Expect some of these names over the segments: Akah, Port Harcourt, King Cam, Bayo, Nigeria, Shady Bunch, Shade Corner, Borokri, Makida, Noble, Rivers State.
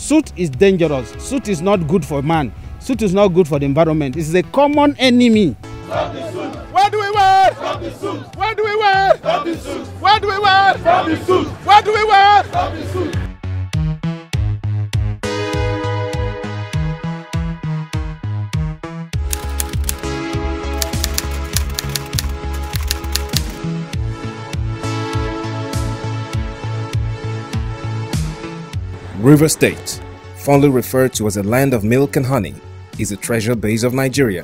Soot is dangerous. Soot is not good for man. Soot is not good for the environment. It's a common enemy. Stop the soot. What do we wear? Stop the soot. What do we wear? Stop the soot. What do we wear? Stop the soot. What do we wear? Stop the soot. Rivers State, fondly referred to as a land of milk and honey, is a treasure base of Nigeria.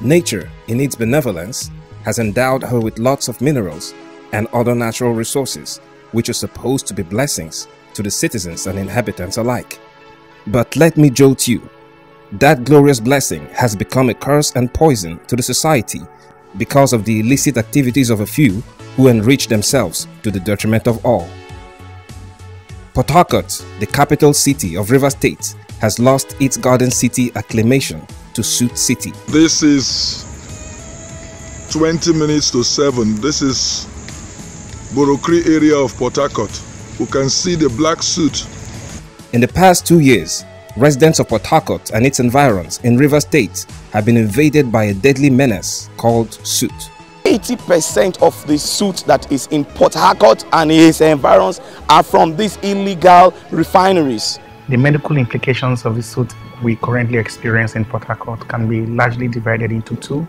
Nature, in its benevolence, has endowed her with lots of minerals and other natural resources, which are supposed to be blessings to the citizens and inhabitants alike. But let me jolt you, that glorious blessing has become a curse and poison to the society because of the illicit activities of a few who enrich themselves to the detriment of all. Port Harcourt, the capital city of Rivers State, has lost its garden city acclamation to Soot City. This is 20 minutes to 7. This is Borokri area of Port Harcourt. You can see the black soot. In the past 2 years, residents of Port Harcourt and its environs in Rivers State have been invaded by a deadly menace called soot. 80% of the soot that is in Port Harcourt and its environs are from these illegal refineries. The medical implications of the soot we currently experience in Port Harcourt can be largely divided into two.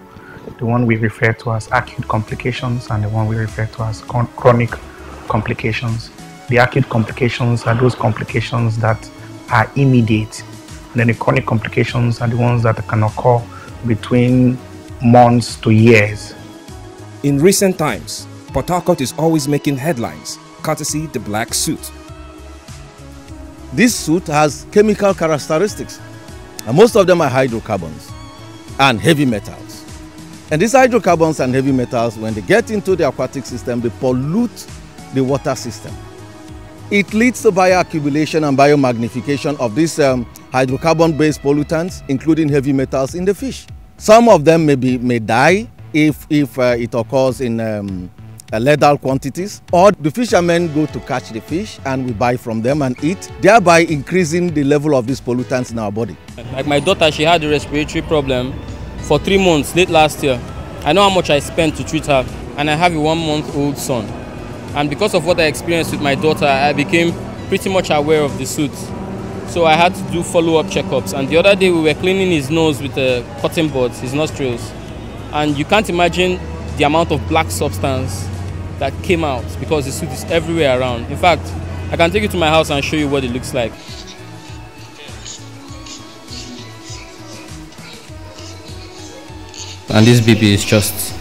The one we refer to as acute complications and the one we refer to as chronic complications. The acute complications are those complications that are immediate. And then the chronic complications are the ones that can occur between months to years. In recent times, Port Harcourt is always making headlines, courtesy the black soot. This soot has chemical characteristics, and most of them are hydrocarbons and heavy metals. And these hydrocarbons and heavy metals, when they get into the aquatic system, they pollute the water system. It leads to bioaccumulation and biomagnification of these hydrocarbon-based pollutants, including heavy metals in the fish. Some of them may die if it occurs in lethal quantities, or the fishermen go to catch the fish and we buy from them and eat, thereby increasing the level of these pollutants in our body. Like my daughter, she had a respiratory problem for 3 months late last year. I know how much I spent to treat her, and I have a 1-month-old son. And because of what I experienced with my daughter, I became pretty much aware of the soot. So I had to do follow-up checkups, and the other day we were cleaning his nose with cotton buds, his nostrils. And you can't imagine the amount of black substance that came out because the soot is everywhere around. In fact, I can take you to my house and show you what it looks like. And this baby is just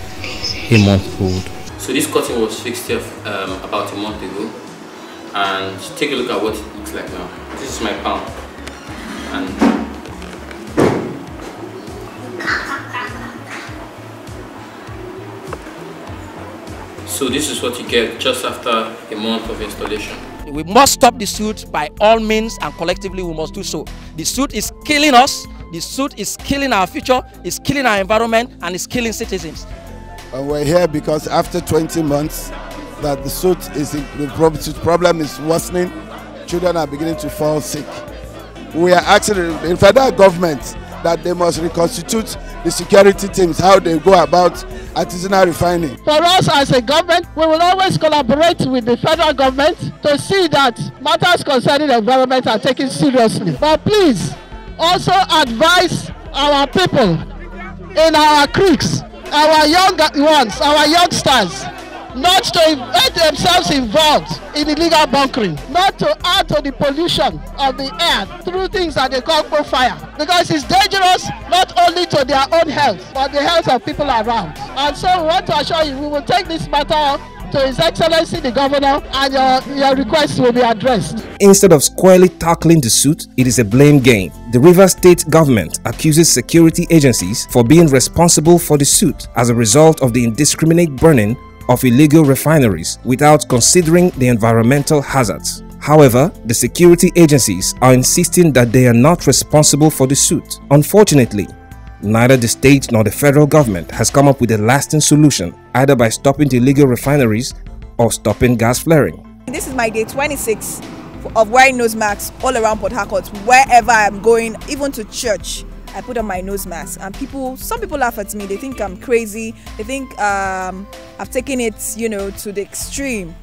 a month old. So this cotton was fixed here about a month ago. And take a look at what it looks like now. This is my palm. So this is what you get just after a month of installation. We must stop the soot by all means, and collectively we must do so. The soot is killing us, the soot is killing our future, it's killing our environment, and it's killing citizens. And we're here because after 20 months that the soot is, the problem is worsening, children are beginning to fall sick. We are asking the federal government that they must reconstitute the security teams, how they go about artisanal refining. For us as a government, we will always collaborate with the federal government to see that matters concerning the environment are taken seriously. But please, also advise our people in our creeks, our young ones, our youngsters, not to get themselves involved in illegal bunkering, not to add to the pollution of the air through things that they call fire, because it's dangerous not only to their own health, but the health of people around. And so we want to assure you, we will take this matter to His Excellency the Governor, and your requests will be addressed. Instead of squarely tackling the soot, it is a blame game. The Rivers State government accuses security agencies for being responsible for the soot as a result of the indiscriminate burning of illegal refineries without considering the environmental hazards. However, the security agencies are insisting that they are not responsible for the soot. Unfortunately, neither the state nor the federal government has come up with a lasting solution, either by stopping the illegal refineries or stopping gas flaring. This is my day 26 of wearing nose masks all around Port Harcourt. Wherever I'm going, even to church, I put on my nose mask, and some people laugh at me. They think I'm crazy. They think I've taken it, you know, to the extreme.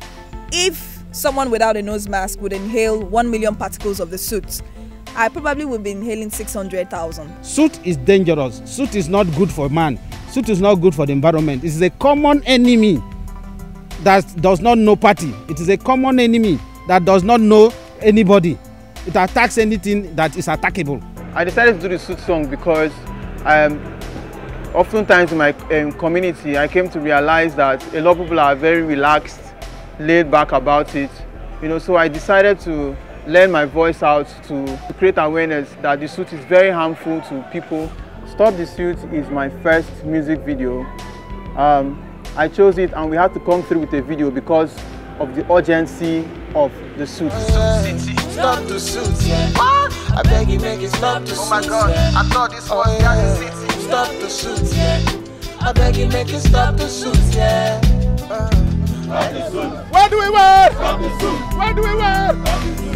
If someone without a nose mask would inhale 1 million particles of the soot, I probably would be inhaling 600,000. Soot is dangerous. Soot is not good for man. Soot is not good for the environment. It is a common enemy that does not know party. It is a common enemy that does not know anybody. It attacks anything that is attackable. I decided to do the soot song because oftentimes in my community, I came to realize that a lot of people are very relaxed, laid back about it. You know, so I decided to lend my voice out to create awareness that the soot is very harmful to people. Stop the Soot is my first music video. I chose it, and we had to come through with a video because of the urgency of the soot. Stop the soot, yeah. I beg you, make it stop the soot. Oh my God, yeah. I thought this was the city. Stop the soot, yeah. I beg you, make it stop the soot, yeah. Stop the soot. What do we want? Stop the soot. What do we want? Stop the soot.